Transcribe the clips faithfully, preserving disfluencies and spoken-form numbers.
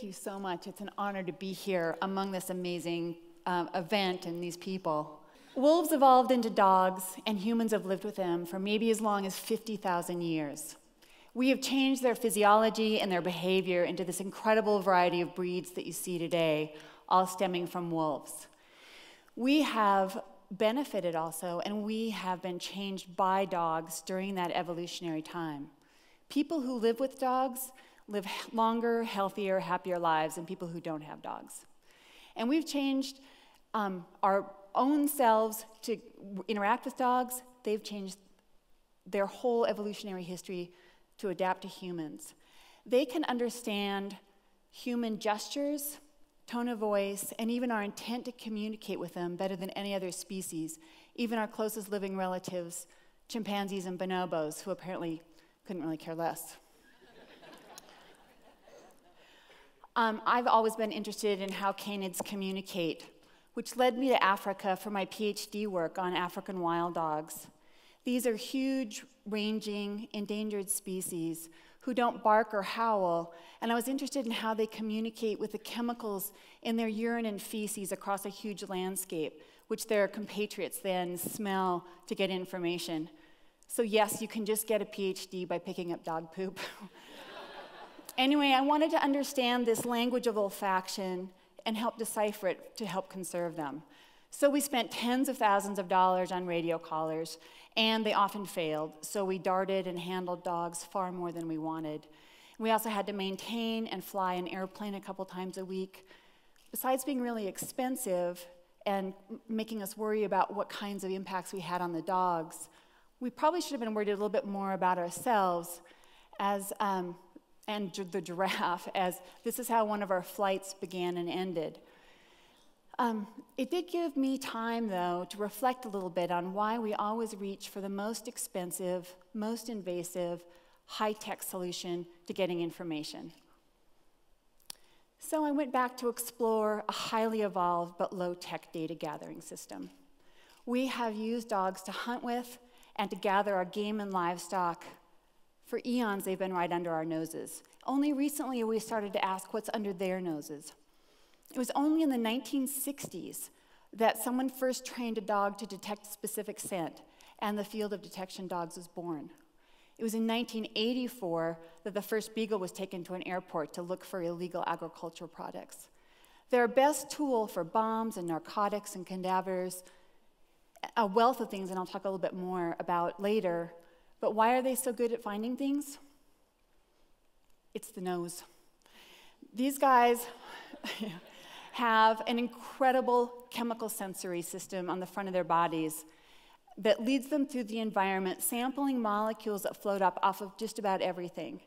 Thank you so much. It's an honor to be here among this amazing um, event and these people. Wolves evolved into dogs, and humans have lived with them for maybe as long as fifty thousand years. We have changed their physiology and their behavior into this incredible variety of breeds that you see today, all stemming from wolves. We have benefited also, and we have been changed by dogs during that evolutionary time. People who live with dogs live longer, healthier, happier lives than people who don't have dogs. And we've changed um, our own selves to interact with dogs. They've changed their whole evolutionary history to adapt to humans. They can understand human gestures, tone of voice, and even our intent to communicate with them better than any other species, even our closest living relatives, chimpanzees and bonobos, who apparently couldn't really care less. um, I've always been interested in how canids communicate, which led me to Africa for my PhD work on African wild dogs. These are huge, ranging, endangered species who don't bark or howl, and I was interested in how they communicate with the chemicals in their urine and feces across a huge landscape, which their compatriots then smell to get information. So yes, you can just get a PhD by picking up dog poop. Anyway, I wanted to understand this language of olfaction and help decipher it to help conserve them. So we spent tens of thousands of dollars on radio collars, and they often failed, so we darted and handled dogs far more than we wanted. We also had to maintain and fly an airplane a couple times a week. Besides being really expensive and making us worry about what kinds of impacts we had on the dogs, we probably should have been worried a little bit more about ourselves as, um, and the giraffe, as this is how one of our flights began and ended. Um, it did give me time, though, to reflect a little bit on why we always reach for the most expensive, most invasive, high-tech solution to getting information. So I went back to explore a highly evolved but low-tech data gathering system. We have used dogs to hunt with and to gather our game and livestock. For eons, they've been right under our noses. Only recently, we started to ask what's under their noses. It was only in the nineteen sixties that someone first trained a dog to detect a specific scent, and the field of detection dogs was born. It was in nineteen eighty-four that the first beagle was taken to an airport to look for illegal agricultural products. Their best tool for bombs and narcotics and cadavers, a wealth of things, and I'll talk a little bit more about later, but why are they so good at finding things? It's the nose. These guys have an incredible chemical sensory system on the front of their bodies that leads them through the environment, sampling molecules that float up off of just about everything.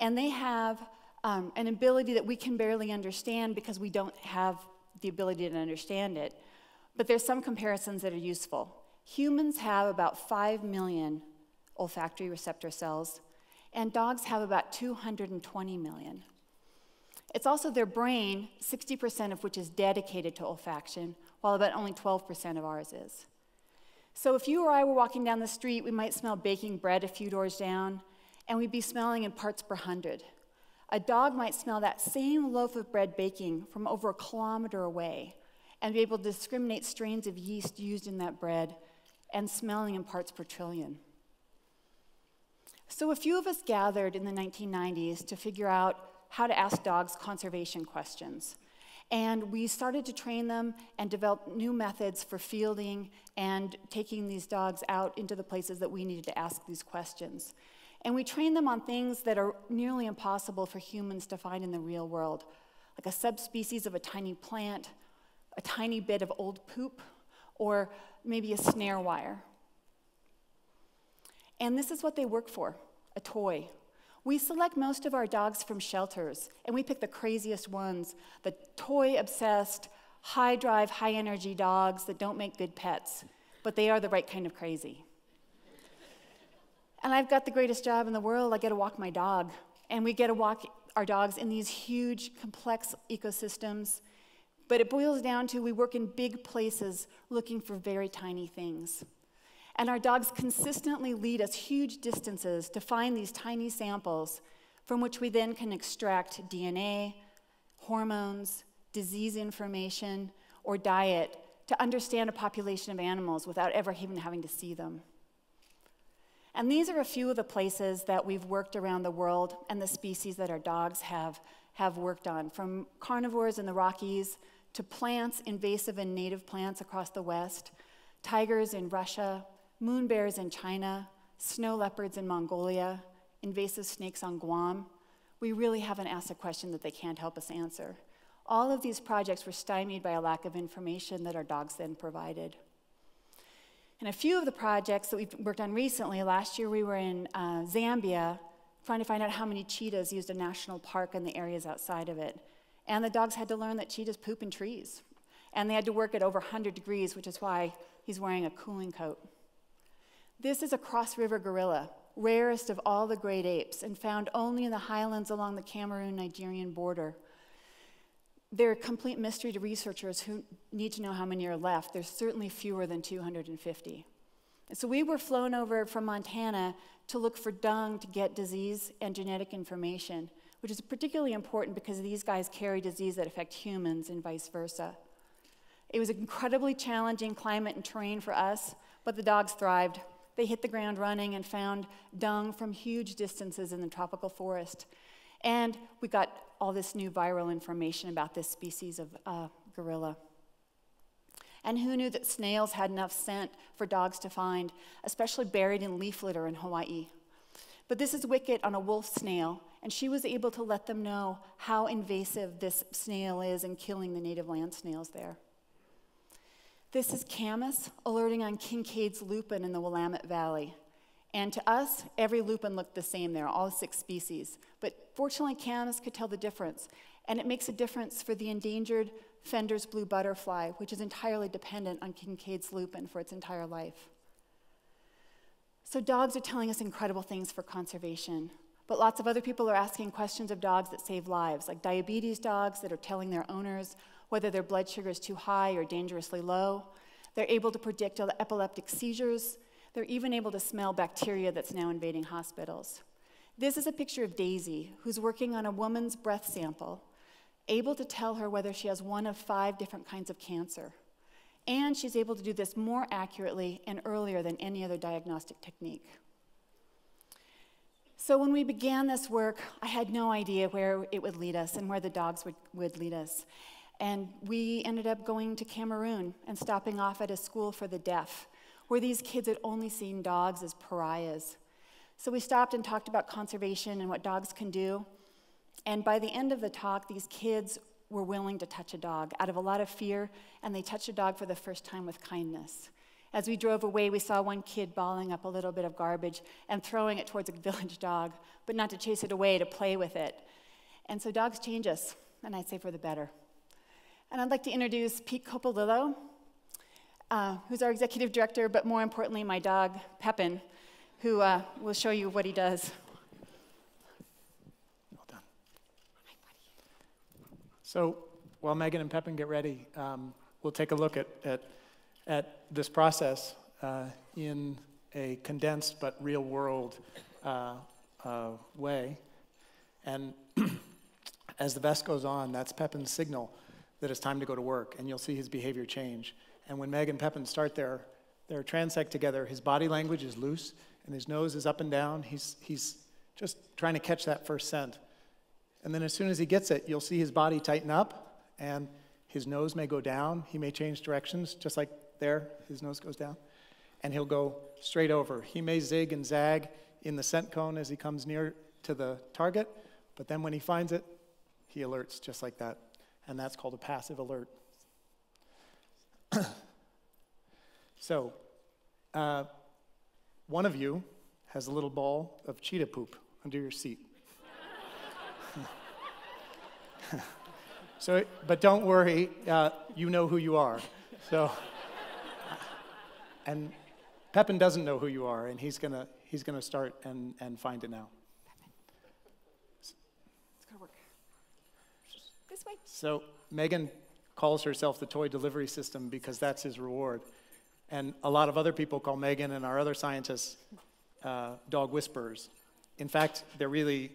And they have um, an ability that we can barely understand because we don't have the ability to understand it. But there's some comparisons that are useful. Humans have about five million olfactory receptor cells, and dogs have about two hundred twenty million. It's also their brain, sixty percent of which is dedicated to olfaction, while about only twelve percent of ours is. So if you or I were walking down the street, we might smell baking bread a few doors down, and we'd be smelling in parts per hundred. A dog might smell that same loaf of bread baking from over a kilometer away and be able to discriminate strains of yeast used in that bread and smelling in parts per trillion. So a few of us gathered in the nineteen nineties to figure out how to ask dogs conservation questions. And we started to train them and develop new methods for fielding and taking these dogs out into the places that we needed to ask these questions. And we trained them on things that are nearly impossible for humans to find in the real world, like a subspecies of a tiny plant, a tiny bit of old poop, or maybe a snare wire. And this is what they work for, a toy. We select most of our dogs from shelters, and we pick the craziest ones, the toy-obsessed, high-drive, high-energy dogs that don't make good pets, but they are the right kind of crazy. And I've got the greatest job in the world. I get to walk my dog, and we get to walk our dogs in these huge, complex ecosystems, but it boils down to we work in big places looking for very tiny things. And our dogs consistently lead us huge distances to find these tiny samples from which we then can extract D N A, hormones, disease information, or diet to understand a population of animals without ever even having to see them. And these are a few of the places that we've worked around the world and the species that our dogs have, have worked on, from carnivores in the Rockies to plants, invasive and native plants across the West, tigers in Russia, moon bears in China, snow leopards in Mongolia, invasive snakes on Guam. We really haven't asked a question that they can't help us answer. All of these projects were stymied by a lack of information that our dogs then provided. And a few of the projects that we've worked on recently, last year we were in uh, Zambia trying to find out how many cheetahs used a national park and the areas outside of it. And the dogs had to learn that cheetahs poop in trees. And they had to work at over one hundred degrees, which is why he's wearing a cooling coat. This is a Cross River Gorilla, rarest of all the great apes, and found only in the highlands along the Cameroon-Nigerian border. They're a complete mystery to researchers who need to know how many are left. There's certainly fewer than two hundred fifty. And so we were flown over from Montana to look for dung to get disease and genetic information, which is particularly important because these guys carry disease that affect humans and vice versa. It was an incredibly challenging climate and terrain for us, but the dogs thrived. They hit the ground running and found dung from huge distances in the tropical forest. And we got all this new viral information about this species of uh, gorilla. And who knew that snails had enough scent for dogs to find, especially buried in leaf litter in Hawaii. But this is Wicket on a wolf snail, and she was able to let them know how invasive this snail is in killing the native land snails there. This is Camas alerting on Kincaid's lupine in the Willamette Valley. And to us, every lupine looked the same there, all six species. But fortunately, Camas could tell the difference. And it makes a difference for the endangered Fender's blue butterfly, which is entirely dependent on Kincaid's lupine for its entire life. So dogs are telling us incredible things for conservation. But lots of other people are asking questions of dogs that save lives, like diabetes dogs that are telling their owners whether their blood sugar is too high or dangerously low. They're able to predict epileptic seizures. They're even able to smell bacteria that's now invading hospitals. This is a picture of Daisy, who's working on a woman's breath sample, able to tell her whether she has one of five different kinds of cancer. And she's able to do this more accurately and earlier than any other diagnostic technique. So when we began this work, I had no idea where it would lead us and where the dogs would, would lead us. And we ended up going to Cameroon and stopping off at a school for the deaf, where these kids had only seen dogs as pariahs. So we stopped and talked about conservation and what dogs can do. And by the end of the talk, these kids were willing to touch a dog out of a lot of fear, and they touched a dog for the first time with kindness. As we drove away, we saw one kid balling up a little bit of garbage and throwing it towards a village dog, but not to chase it away, to play with it. And so dogs change us, and I'd say for the better. And I'd like to introduce Pete Coppolillo, uh, who's our executive director, but more importantly, my dog, Pepin, who uh, will show you what he does. Well done. Hi, buddy. So while Megan and Pepin get ready, um, we'll take a look at, at, at this process uh, in a condensed but real-world uh, uh, way. And as the vest goes on, that's Pepin's signal that it's time to go to work, and you'll see his behavior change. And when Meg and Pepin start their, their transect together, his body language is loose, and his nose is up and down. He's, he's just trying to catch that first scent. And then as soon as he gets it, you'll see his body tighten up, and his nose may go down. He may change directions, just like there, his nose goes down. And he'll go straight over. He may zig and zag in the scent cone as he comes near to the target, but then when he finds it, he alerts just like that. And that's called a passive alert. So, uh, one of you has a little ball of cheetah poop under your seat. So, but don't worry, uh, you know who you are. So, and Pepin doesn't know who you are, and he's gonna he's gonna start and and find it now. So Megan calls herself the toy delivery system because that's his reward. And a lot of other people call Megan and our other scientists uh, dog whisperers. In fact, they're really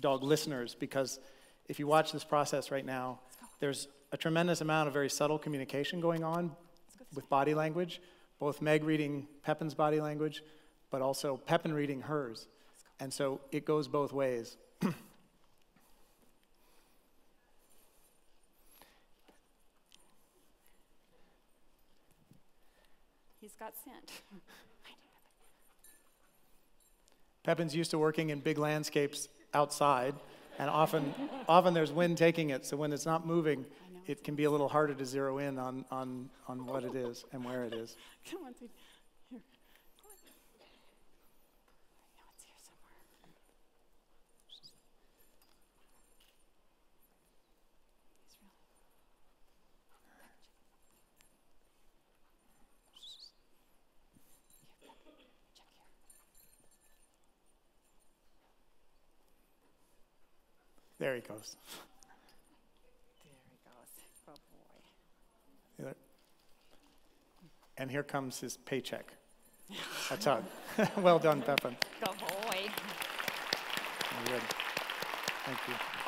dog listeners because if you watch this process right now, there's a tremendous amount of very subtle communication going on with body language, both Meg reading Pepin's body language, but also Pepin reading hers. And so it goes both ways. He's got scent. Pepin's used to working in big landscapes outside, and often, often there's wind taking it, so when it's not moving, it can be a little harder to zero in on, on, on what it is and where it is. Come on, dude. Here. Come on. I know it's here somewhere. Check here. There he goes. And here comes his paycheck. A tug. Well done, Pepin. Good boy. Good. Thank you.